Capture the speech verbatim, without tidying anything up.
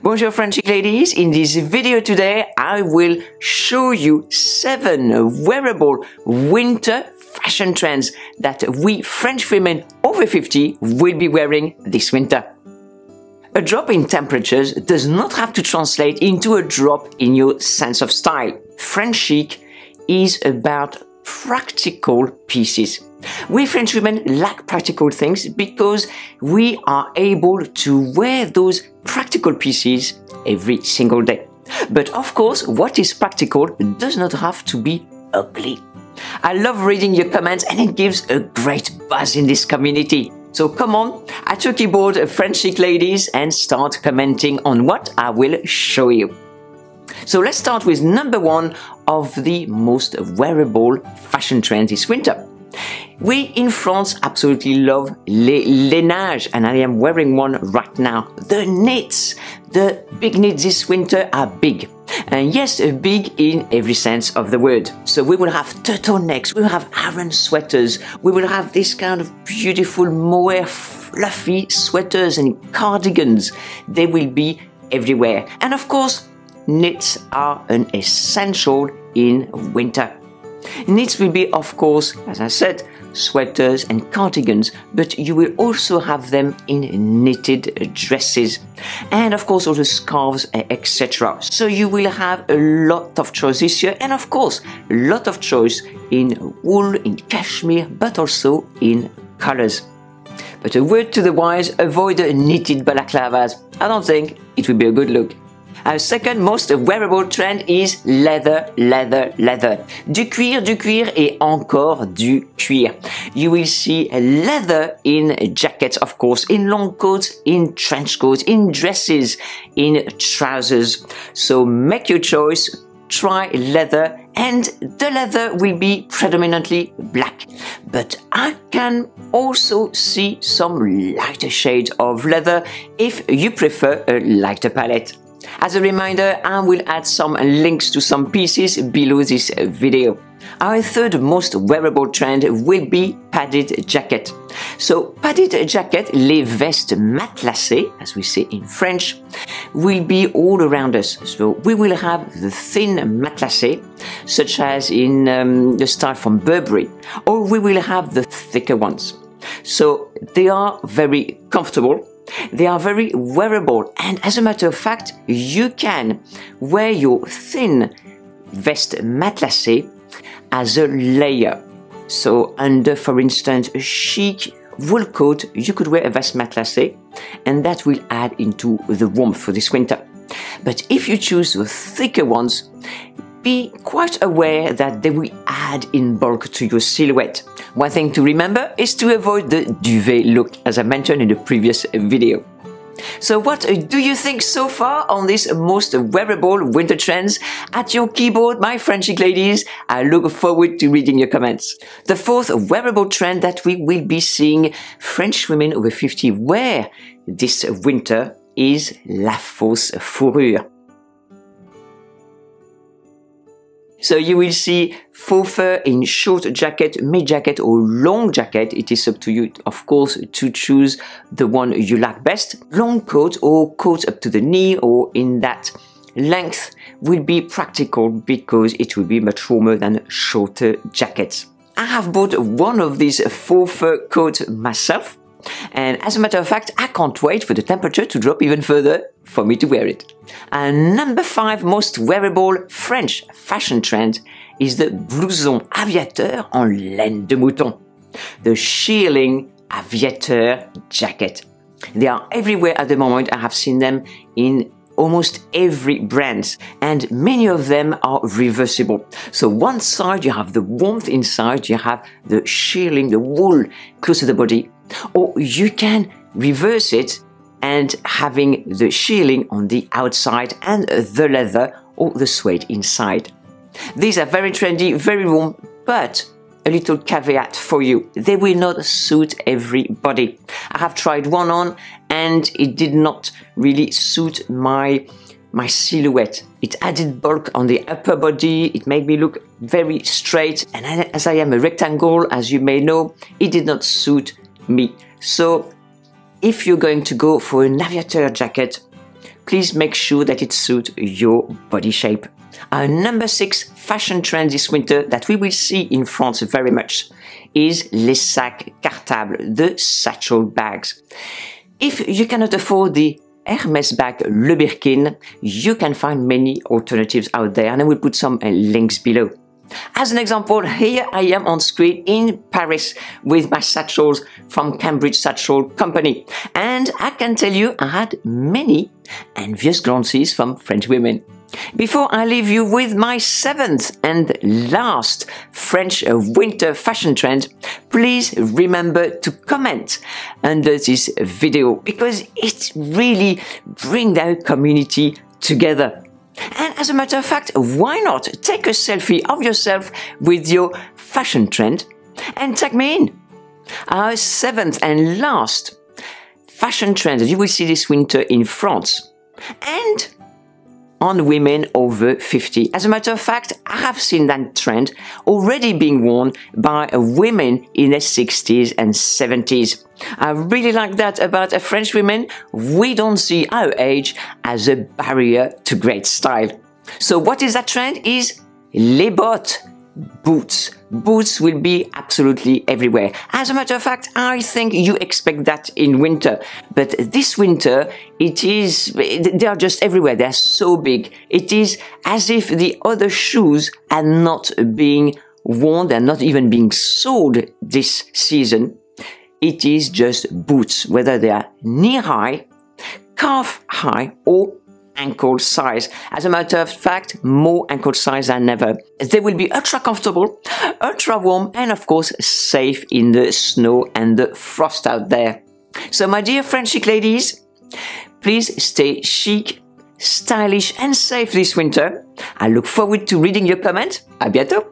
Bonjour Frenchy ladies, in this video today I will show you seven wearable winter fashion trends that we French women over fifty will be wearing this winter. A drop in temperatures does not have to translate into a drop in your sense of style. French chic is about practical pieces. We French women like practical things because we are able to wear those practical pieces every single day. But of course, what is practical does not have to be ugly. I love reading your comments and it gives a great buzz in this community. So come on, at your keyboard, French chic ladies, and start commenting on what I will show you. So let's start with number one of the most wearable fashion trends this winter. We in France absolutely love les, les neiges, and I am wearing one right now. The knits, the big knits this winter are big. And yes, big in every sense of the word. So we will have turtlenecks, we will have Aran sweaters, we will have this kind of beautiful mohair fluffy sweaters and cardigans. They will be everywhere. And of course, knits are an essential in winter. Knits will be, of course, as I said, sweaters and cardigans, but you will also have them in knitted dresses and of course also scarves, et cetera. So you will have a lot of choice this year, and of course a lot of choice in wool, in cashmere, but also in colors. But a word to the wise, avoid the knitted balaclavas. I don't think it will be a good look. Our second most wearable trend is leather, leather, leather. Du cuir, du cuir et encore du cuir. You will see leather in jackets, of course, in long coats, in trench coats, in dresses, in trousers. So make your choice, try leather, and the leather will be predominantly black. But I can also see some lighter shades of leather if you prefer a lighter palette. As a reminder, I will add some links to some pieces below this video. Our third most wearable trend will be padded jacket. So padded jacket, les vestes matelassées, as we say in French, will be all around us. So we will have the thin matelassé, such as in um, the style from Burberry, or we will have the thicker ones. So they are very comfortable. They are very wearable, and as a matter of fact, you can wear your thin vest matelassé as a layer. So under, for instance, a chic wool coat, you could wear a vest matelassé, and that will add into the warmth for this winter. But if you choose the thicker ones, be quite aware that they will add in bulk to your silhouette. One thing to remember is to avoid the duvet look, as I mentioned in the previous video. So what do you think so far on these most wearable winter trends? At your keyboard, my French chic ladies, I look forward to reading your comments. The fourth wearable trend that we will be seeing French women over fifty wear this winter is la fausse fourrure. So you will see faux fur in short jacket, mid jacket or long jacket. It is up to you, of course, to choose the one you like best. Long coat or coat up to the knee or in that length will be practical because it will be much warmer than shorter jackets. I have bought one of these faux fur coats myself, and as a matter of fact, I can't wait for the temperature to drop even further for me to wear it. And number five most wearable French fashion trend is the blouson aviateur en laine de mouton, the shearling aviateur jacket. They are everywhere at the moment. I have seen them in almost every brand, and many of them are reversible. So one side you have the warmth inside, you have the shearling, the wool close to the body, or you can reverse it and having the shearling on the outside and the leather or the suede inside. These are very trendy, very warm, but a little caveat for you. They will not suit everybody. I have tried one on and it did not really suit my, my silhouette. It added bulk on the upper body, it made me look very straight, and as I am a rectangle, as you may know, it did not suit me. So if you're going to go for an aviateur jacket, please make sure that it suits your body shape. Our number six fashion trend this winter that we will see in France very much is les sacs cartables, the satchel bags. If you cannot afford the Hermes bag Le Birkin, you can find many alternatives out there, and I will put some links below. As an example, here I am on screen in Paris with my satchels from Cambridge Satchel Company, and I can tell you I had many envious glances from French women. Before I leave you with my seventh and last French winter fashion trend, please remember to comment under this video because it really brings our community together. And as a matter of fact, why not take a selfie of yourself with your fashion trend and tag me in? Our seventh and last fashion trend that you will see this winter in France and on women over fifty. As a matter of fact, I have seen that trend already being worn by women in their sixties and seventies. I really like that about French women. We don't see our age as a barrier to great style. So what is that trend? Is les bottes, boots. Boots will be absolutely everywhere. As a matter of fact, I think you expect that in winter. But this winter, it is, they are just everywhere. They are so big. It is as if the other shoes are not being worn, they're not even being sold this season. It is just boots, whether they are knee-high, calf-high, or ankle size. As a matter of fact, more ankle size than ever. They will be ultra comfortable, ultra warm, and of course safe in the snow and the frost out there. So my dear French chic ladies, please stay chic, stylish, and safe this winter. I look forward to reading your comment. À bientôt!